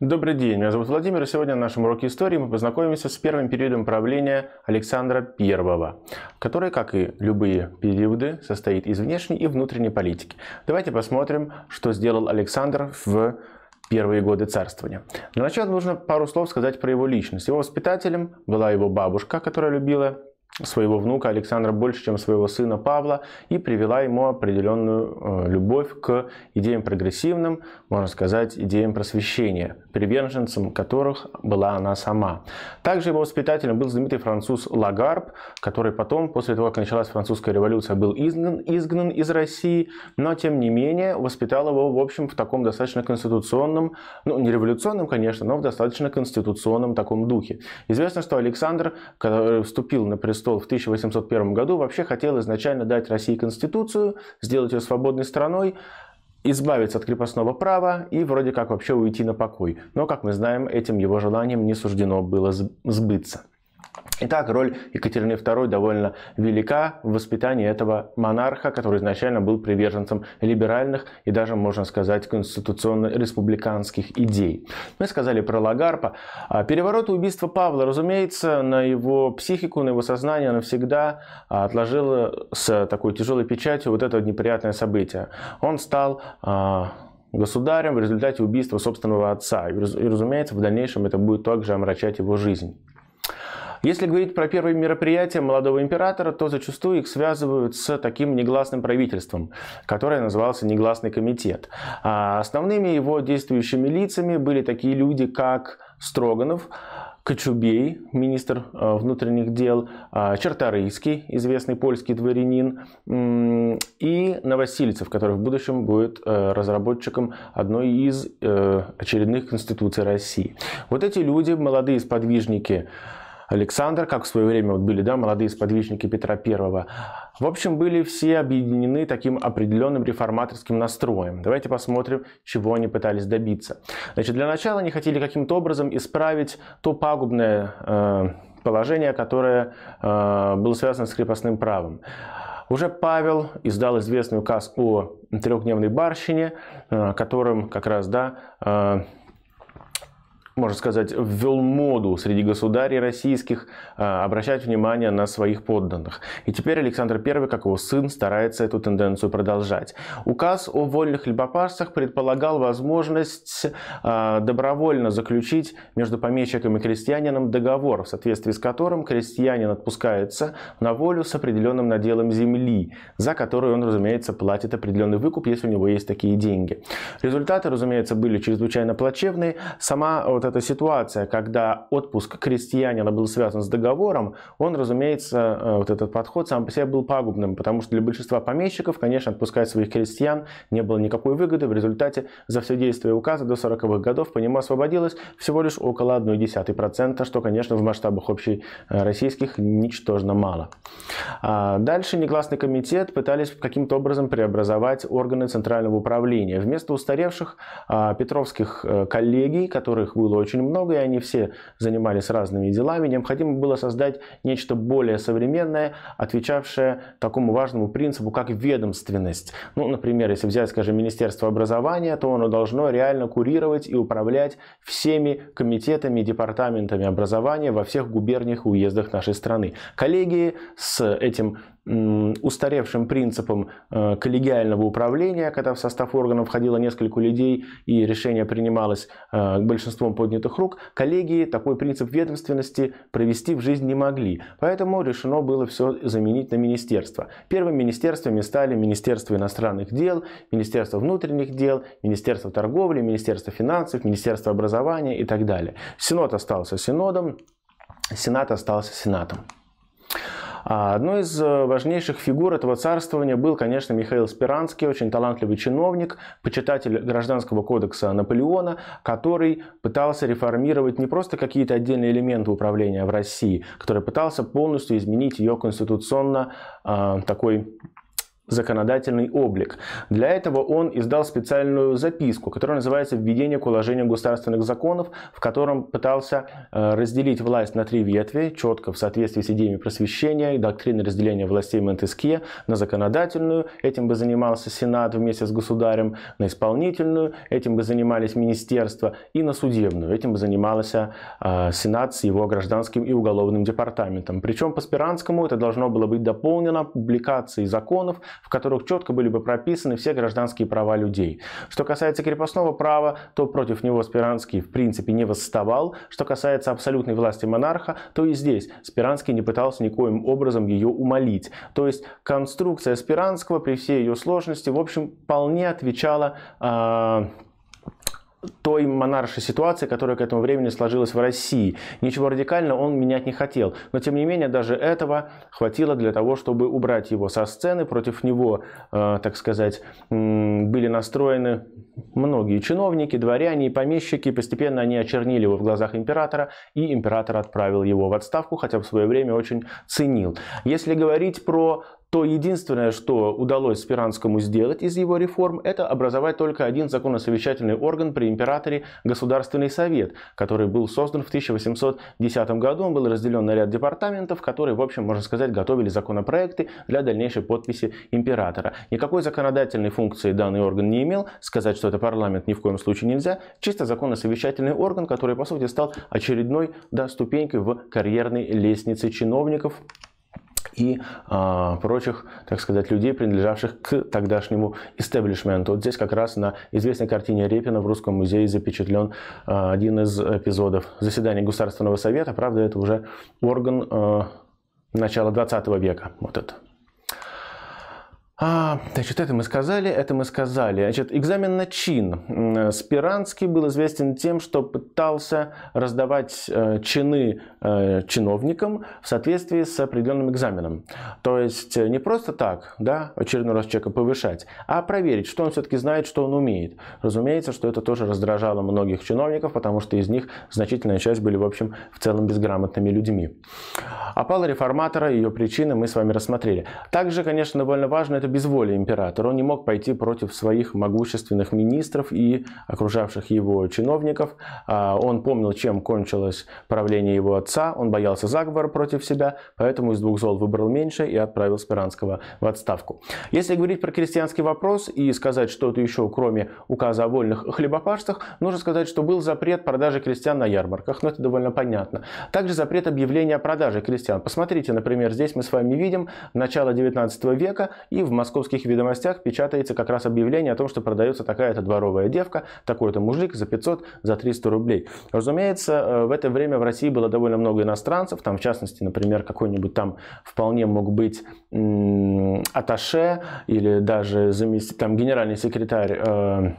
Добрый день, меня зовут Владимир, и сегодня на нашем уроке истории мы познакомимся с первым периодом правления Александра I, который, как и любые периоды, состоит из внешней и внутренней политики. Давайте посмотрим, что сделал Александр в первые годы царствования. Для начала нужно пару слов сказать про его личность. Его воспитателем была его бабушка, которая любила своего внука Александра больше, чем своего сына Павла, и привела ему определенную любовь к идеям прогрессивным, можно сказать, идеям просвещения, приверженцем которых была она сама. Также его воспитателем был знаменитый француз Лагарп, который потом, после того, как началась французская революция, был изгнан из России, но тем не менее воспитал его, в общем, в таком достаточно конституционном, ну не революционном, конечно, но в достаточно конституционном таком духе. Известно, что Александр, который вступил на престол в 1801 году, вообще хотел изначально дать России конституцию, сделать ее свободной страной, избавиться от крепостного права и вроде как вообще уйти на покой. Но, как мы знаем, этим его желанием не суждено было сбыться. Итак, роль Екатерины II довольно велика в воспитании этого монарха, который изначально был приверженцем либеральных и даже, можно сказать, конституционно-республиканских идей. Мы сказали про Лагарпа. Переворот и убийство Павла, разумеется, на его психику, на его сознание навсегда отложило с такой тяжелой печатью вот это неприятное событие. Он стал государем в результате убийства собственного отца. И, разумеется, в дальнейшем это будет также омрачать его жизнь. Если говорить про первые мероприятия молодого императора, то зачастую их связывают с таким негласным правительством, которое назывался Негласный комитет. А основными его действующими лицами были такие люди, как Строганов, Кочубей, министр внутренних дел, Черторыйский, известный польский дворянин, и Новосильцев, который в будущем будет разработчиком одной из очередных конституций России. Вот эти люди, молодые сподвижники Александр, как в свое время вот были, да, молодые сподвижники Петра I. В общем, были все объединены таким определенным реформаторским настроем. Давайте посмотрим, чего они пытались добиться. Значит, для начала они хотели каким-то образом исправить то пагубное положение, которое было связано с крепостным правом. Уже Павел издал известный указ о трехдневной барщине, которым как раз, да, можно сказать, ввел моду среди государей российских обращать внимание на своих подданных. И теперь Александр I, как его сын, старается эту тенденцию продолжать. Указ о вольных хлебопашцах предполагал возможность добровольно заключить между помещиком и крестьянином договор, в соответствии с которым крестьянин отпускается на волю с определенным наделом земли, за которую он, разумеется, платит определенный выкуп, если у него есть такие деньги. Результаты, разумеется, были чрезвычайно плачевные. Сама вот эта ситуация, когда отпуск крестьянина был связан с договором, он, разумеется, вот этот подход сам по себе был пагубным, потому что для большинства помещиков, конечно, отпускать своих крестьян не было никакой выгоды. В результате за все действие указа до 40-х годов по нему освободилось всего лишь около 0,1%, что, конечно, в масштабах общероссийских ничтожно мало. Дальше Негласный комитет пытались каким-то образом преобразовать органы центрального управления. Вместо устаревших петровских коллегий, которых было очень много, и они все занимались разными делами, необходимо было создать нечто более современное, отвечавшее такому важному принципу, как ведомственность. Ну, например, если взять, скажем, Министерство образования, то оно должно реально курировать и управлять всеми комитетами и департаментами образования во всех губерниях и уездах нашей страны. Коллегии с этим устаревшим принципом коллегиального управления, когда в состав органов входило несколько людей и решение принималось большинством поднятых рук, коллегии такой принцип ведомственности провести в жизнь не могли. Поэтому решено было все заменить на министерство. Первыми министерствами стали Министерство иностранных дел, Министерство внутренних дел, Министерство торговли, Министерство финансов, Министерство образования и так далее. Синод остался синодом, Сенат остался сенатом. Одной из важнейших фигур этого царствования был, конечно, Михаил Сперанский, очень талантливый чиновник, почитатель Гражданского кодекса Наполеона, который пытался реформировать не просто какие-то отдельные элементы управления в России, который пытался полностью изменить ее конституционно такой законодательный облик. Для этого он издал специальную записку, которая называется «Введение к уложению государственных законов», в котором пытался разделить власть на три ветви, четко в соответствии с идеями просвещения и доктрины разделения властей Монтеске: на законодательную, этим бы занимался Сенат вместе с государем, на исполнительную, этим бы занимались министерства, и на судебную, этим бы занимался Сенат с его гражданским и уголовным департаментом. Причем по Сперанскому это должно было быть дополнено публикацией законов, в которых четко были бы прописаны все гражданские права людей. Что касается крепостного права, то против него Сперанский в принципе не восставал. Что касается абсолютной власти монарха, то и здесь Сперанский не пытался никоим образом ее умолить. То есть конструкция Сперанского при всей ее сложности, в общем, вполне отвечала той монаршей ситуации, которая к этому времени сложилась в России. Ничего радикального он менять не хотел. Но, тем не менее, даже этого хватило для того, чтобы убрать его со сцены. Против него, так сказать, были настроены многие чиновники, дворяне и помещики. Постепенно они очернили его в глазах императора, и император отправил его в отставку, хотя в свое время очень ценил. Если говорить про то единственное, что удалось Сперанскому сделать из его реформ, это образовать только один законосовещательный орган при императоре – Государственный совет, который был создан в 1810 году. Он был разделен на ряд департаментов, которые, в общем, можно сказать, готовили законопроекты для дальнейшей подписи императора. Никакой законодательной функции данный орган не имел, сказать, что это парламент, ни в коем случае нельзя. Чисто законосовещательный орган, который, по сути, стал очередной ступенькой в карьерной лестнице чиновников и прочих, так сказать, людей, принадлежавших к тогдашнему истеблишменту. Вот здесь как раз на известной картине Репина в Русском музее запечатлен один из эпизодов заседания Государственного совета. Правда, это уже орган начала 20 века. Вот это. Значит, это мы сказали. Значит, экзамен на чин. Сперанский был известен тем, что пытался раздавать чины чиновникам в соответствии с определенным экзаменом. То есть не просто так, да, очередной раз человека повышать, а проверить, что он все-таки знает, что он умеет. Разумеется, что это тоже раздражало многих чиновников, потому что из них значительная часть были, в общем, в целом безграмотными людьми. Опала реформатора, ее причины мы с вами рассмотрели. Также, конечно, довольно важно это безволие императора. Он не мог пойти против своих могущественных министров и окружавших его чиновников. Он помнил, чем кончилось правление его отца, он боялся заговора против себя, поэтому из двух зол выбрал меньше и отправил Сперанского в отставку. Если говорить про крестьянский вопрос и сказать что-то еще, кроме указа о вольных хлебопашцах, нужно сказать, что был запрет продажи крестьян на ярмарках, но это довольно понятно. Также запрет объявления о продаже крестьян. Посмотрите, например, здесь мы с вами видим начало 19 века, и в московских ведомостях печатается как раз объявление о том, что продается такая-то дворовая девка, такой-то мужик за 500, за 300 рублей. Разумеется, в это время в России было довольно много иностранцев, там в частности, например, какой-нибудь там вполне мог быть атташе или даже там генеральный секретарь,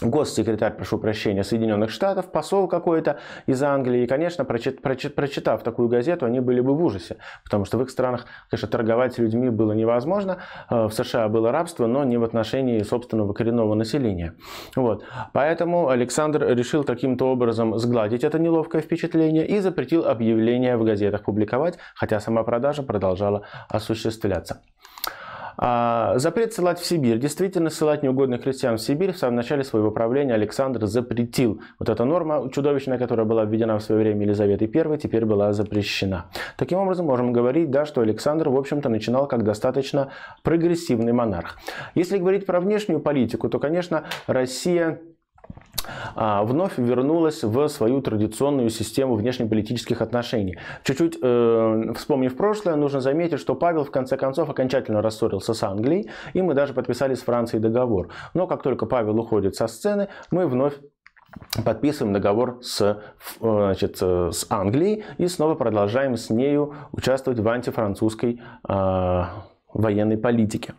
госсекретарь, прошу прощения, Соединенных Штатов, посол какой-то из Англии. И, конечно, прочитав такую газету, они были бы в ужасе, потому что в их странах, конечно, торговать людьми было невозможно. В США было рабство, но не в отношении собственного коренного населения. Вот. Поэтому Александр решил каким-то образом сгладить это неловкое впечатление и запретил объявления в газетах публиковать, хотя сама продажа продолжала осуществляться. Запрет ссылать в Сибирь. Действительно, ссылать неугодных крестьян в Сибирь в самом начале своего правления Александр запретил. Вот эта норма чудовищная, которая была введена в свое время Елизаветой I, теперь была запрещена. Таким образом, можем говорить, да, что Александр, в общем-то, начинал как достаточно прогрессивный монарх. Если говорить про внешнюю политику, то, конечно, Россия вновь вернулась в свою традиционную систему внешнеполитических отношений. Чуть-чуть вспомнив прошлое, нужно заметить, что Павел в конце концов окончательно рассорился с Англией, и мы даже подписали с Францией договор. Но как только Павел уходит со сцены, мы вновь подписываем договор с Англией и снова продолжаем с нею участвовать в антифранцузской военной политики.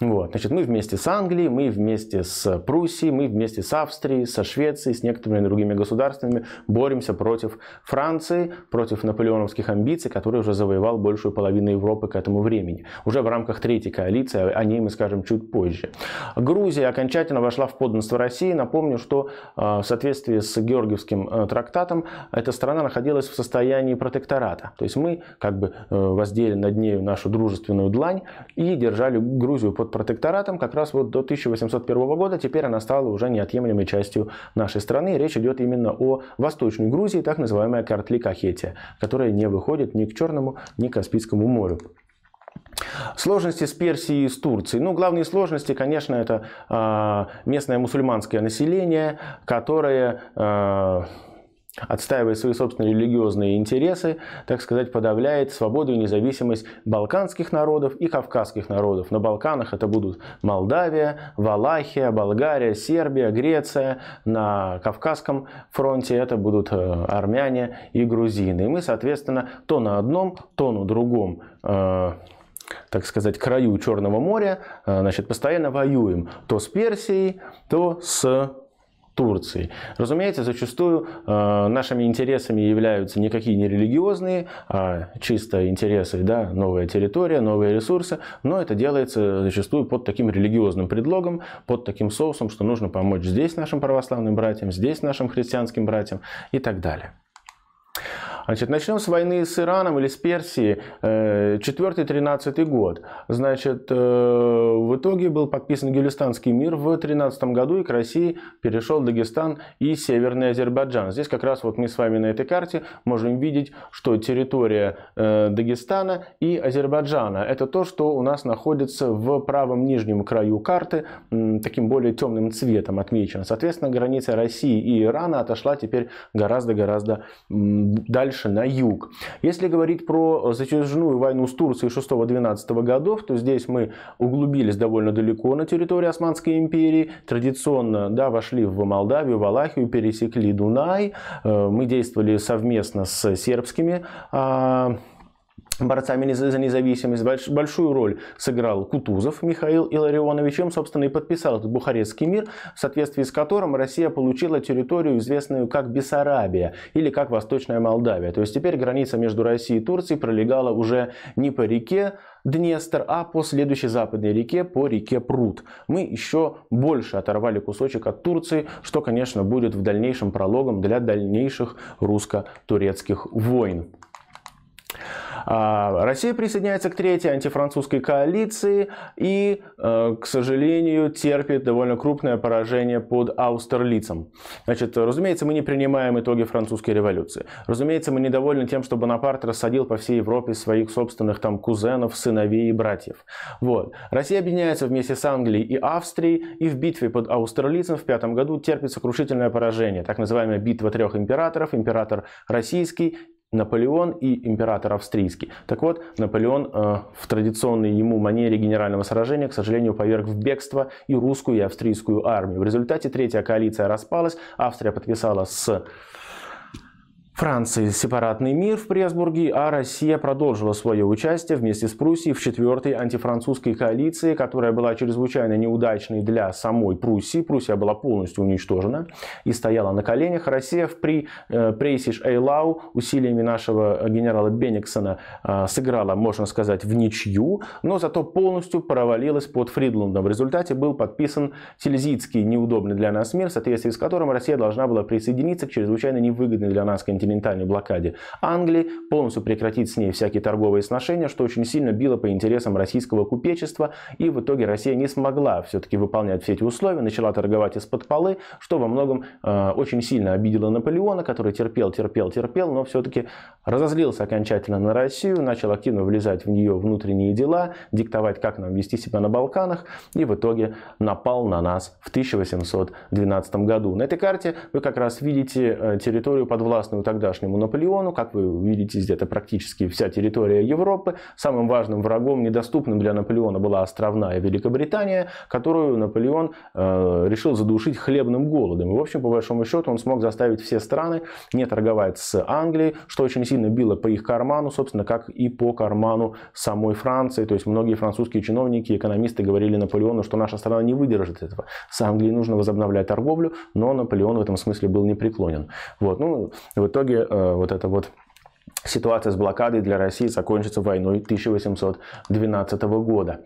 Вот. Значит, мы вместе с Англией, мы вместе с Пруссией, мы вместе с Австрией, со Швецией, с некоторыми другими государствами боремся против Франции, против наполеоновских амбиций, который уже завоевал большую половину Европы к этому времени. Уже в рамках третьей коалиции, о ней мы скажем чуть позже. Грузия окончательно вошла в подданство России. Напомню, что в соответствии с Георгиевским трактатом эта страна находилась в состоянии протектората. То есть мы как бы воздели над нею нашу дружественную длань и держали Грузию под протекторатом как раз вот до 1801 года. Теперь она стала уже неотъемлемой частью нашей страны. Речь идет именно о Восточной Грузии, так называемая Картлик-Ахетия, которая не выходит ни к Черному, ни к Каспийскому морю. Сложности с Персией и с Турцией. Ну, главные сложности, конечно, это местное мусульманское население, которое, отстаивая свои собственные религиозные интересы, так сказать, подавляет свободу и независимость балканских народов и кавказских народов. На Балканах это будут Молдавия, Валахия, Болгария, Сербия, Греция. На Кавказском фронте это будут армяне и грузины. И мы, соответственно, то на одном, то на другом, так сказать, краю Черного моря, значит, постоянно воюем то с Персией, то с Турцией. Разумеется, зачастую нашими интересами являются никакие не религиозные, а чисто интересы, да, новая территория, новые ресурсы, но это делается зачастую под таким религиозным предлогом, под таким соусом, что нужно помочь здесь нашим православным братьям, здесь нашим христианским братьям и так далее. Значит, начнем с войны с Ираном или с Персией, 4-13 год. Значит, в итоге был подписан Гюлистанский мир в 13 году, и к России перешел Дагестан и Северный Азербайджан. Здесь как раз вот мы с вами на этой карте можем видеть, что территория Дагестана и Азербайджана — это то, что у нас находится в правом нижнем краю карты, таким более темным цветом отмечено. Соответственно, граница России и Ирана отошла теперь гораздо-гораздо дальше на юг. Если говорить про затяжную войну с Турцией 6-12 годов, то здесь мы углубились довольно далеко на территории Османской империи, традиционно, да, вошли в Молдавию, Валахию, пересекли Дунай, мы действовали совместно с сербскими борцами за независимость. Большую роль сыграл Кутузов Михаил Илларионович, чем, собственно, и подписал этот Бухарестский мир, в соответствии с которым Россия получила территорию, известную как Бессарабия или как Восточная Молдавия. То есть теперь граница между Россией и Турцией пролегала уже не по реке Днестр, а по следующей западной реке, по реке Прут. Мы еще больше оторвали кусочек от Турции, что, конечно, будет в дальнейшем прологом для дальнейших русско-турецких войн. Россия присоединяется к третьей антифранцузской коалиции и, к сожалению, терпит довольно крупное поражение под Аустерлицем. Значит, разумеется, мы не принимаем итоги французской революции. Разумеется, мы недовольны тем, что Бонапарт рассадил по всей Европе своих собственных там кузенов, сыновей и братьев. Вот. Россия объединяется вместе с Англией и Австрией, и в битве под Аустерлицем в 5 году терпит сокрушительное поражение. Так называемая битва трех императоров, император российский, Наполеон и император австрийский. Так вот, Наполеон в традиционной ему манере генерального сражения, к сожалению, поверг в бегство и русскую, и австрийскую армию. В результате третья коалиция распалась, Австрия подписала с Франции сепаратный мир в Пресбурге, а Россия продолжила свое участие вместе с Пруссией в 4-й антифранцузской коалиции, которая была чрезвычайно неудачной для самой Пруссии. Пруссия была полностью уничтожена и стояла на коленях. Россия при Прейсиш-Эйлау усилиями нашего генерала Бенниксона сыграла, можно сказать, в ничью, но зато полностью провалилась под Фридландом. В результате был подписан Тильзитский неудобный для нас мир, в соответствии с которым Россия должна была присоединиться к чрезвычайно невыгодной для нас континентальной блокаде Англии, полностью прекратить с ней всякие торговые сношения, что очень сильно било по интересам российского купечества, и в итоге Россия не смогла все-таки выполнять все эти условия, начала торговать из-под полы, что во многом очень сильно обидело Наполеона, который терпел, но все-таки разозлился окончательно на Россию, начал активно влезать в нее внутренние дела, диктовать, как нам вести себя на Балканах, и в итоге напал на нас в 1812 году. На этой карте вы как раз видите территорию, подвластную тогдашнему Наполеону. Как вы видите, здесь это практически вся территория Европы. Самым важным врагом, недоступным для Наполеона, была островная Великобритания, которую Наполеон решил задушить хлебным голодом. И, в общем, по большому счету, он смог заставить все страны не торговать с Англией, что очень сильно било по их карману, собственно, как и по карману самой Франции. То есть многие французские чиновники, экономисты говорили Наполеону, что наша страна не выдержит этого. С Англией нужно возобновлять торговлю, но Наполеон в этом смысле был непреклонен. Вот. Ну, в итоге вот эта вот ситуация с блокадой для России закончится войной 1812 года.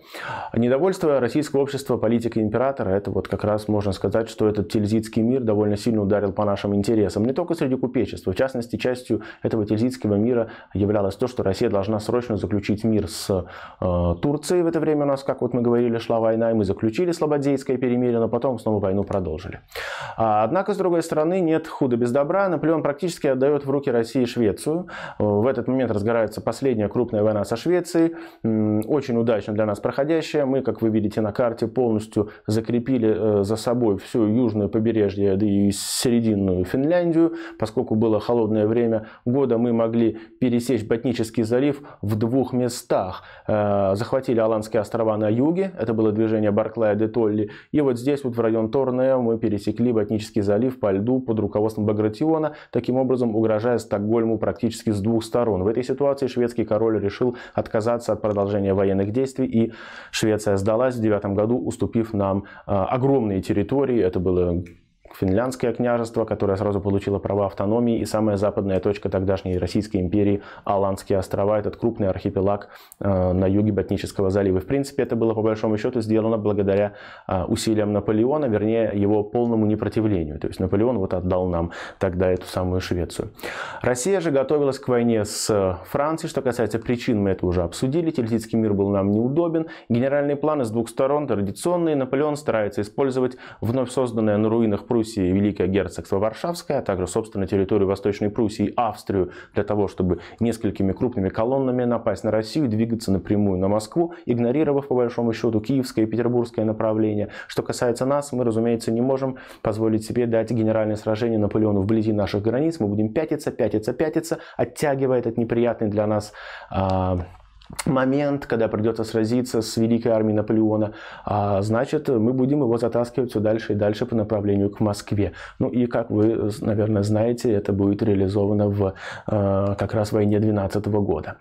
Недовольство российского общества политикой императора, это вот как раз можно сказать, что этот тильзитский мир довольно сильно ударил по нашим интересам, не только среди купечества. В частности, частью этого тильзитского мира являлось то, что Россия должна срочно заключить мир с Турцией. В это время у нас, как вот мы говорили, шла война, и мы заключили Слободзейское перемирие, но потом снова войну продолжили. Однако, с другой стороны, нет худа без добра. Наполеон практически отдает в руки России Швецию. В этот момент разгорается последняя крупная война со Швецией, очень удачно для нас проходящая. Мы, как вы видите на карте, полностью закрепили за собой всю южную побережье, да и серединную Финляндию. Поскольку было холодное время года, мы могли пересечь Ботнический залив в двух местах. Захватили Аландские острова на юге, это было движение Барклая-де-Толли, и вот здесь вот в район Торнео мы пересекли Ботнический залив по льду под руководством Багратиона, таким образом угрожая Стокгольму практически с двух сторон. В этой ситуации шведский король решил отказаться от продолжения военных действий, и Швеция сдалась в 9 году, уступив нам огромные территории. Это было Финляндское княжество, которое сразу получило права автономии, и самая западная точка тогдашней Российской империи – Аландские острова, этот крупный архипелаг на юге Ботнического залива. В принципе, это было по большому счету сделано благодаря усилиям Наполеона, вернее, его полному непротивлению. То есть Наполеон вот отдал нам тогда эту самую Швецию. Россия же готовилась к войне с Францией. Что касается причин, мы это уже обсудили. Тильзитский мир был нам неудобен. Генеральные планы с двух сторон традиционные. Наполеон старается использовать вновь созданное на руинах Пруссии Великое герцогство Варшавское, а также, собственно, территорию Восточной Пруссии и Австрию для того, чтобы несколькими крупными колоннами напасть на Россию, двигаться напрямую на Москву, игнорировав, по большому счету, киевское и петербургское направление. Что касается нас, мы, разумеется, не можем позволить себе дать генеральное сражение Наполеону вблизи наших границ. Мы будем пятиться, оттягивая этот неприятный для нас момент, когда придется сразиться с великой армией Наполеона, значит, мы будем его затаскивать все дальше и дальше по направлению к Москве. Ну и, как вы, наверное, знаете, это будет реализовано в как раз войне 12 года.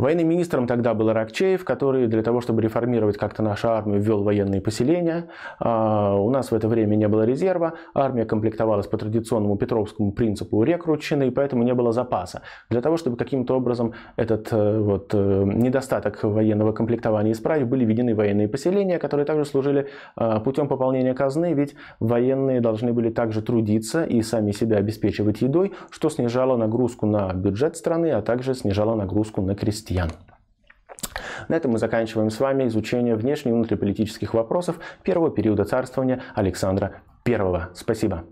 Военным министром тогда был Аракчеев, который для того, чтобы реформировать как-то нашу армию, ввел военные поселения. У нас в это время не было резерва, армия комплектовалась по традиционному петровскому принципу рекрутчины, и поэтому не было запаса. Для того, чтобы каким-то образом этот недостаток военного комплектования исправить, были введены военные поселения, которые также служили путем пополнения казны, ведь военные должны были также трудиться и сами себя обеспечивать едой, что снижало нагрузку на бюджет страны, а также снижало нагрузку на крестьян. На этом мы заканчиваем с вами изучение внешне- и внутриполитических вопросов первого периода царствования Александра I. Спасибо!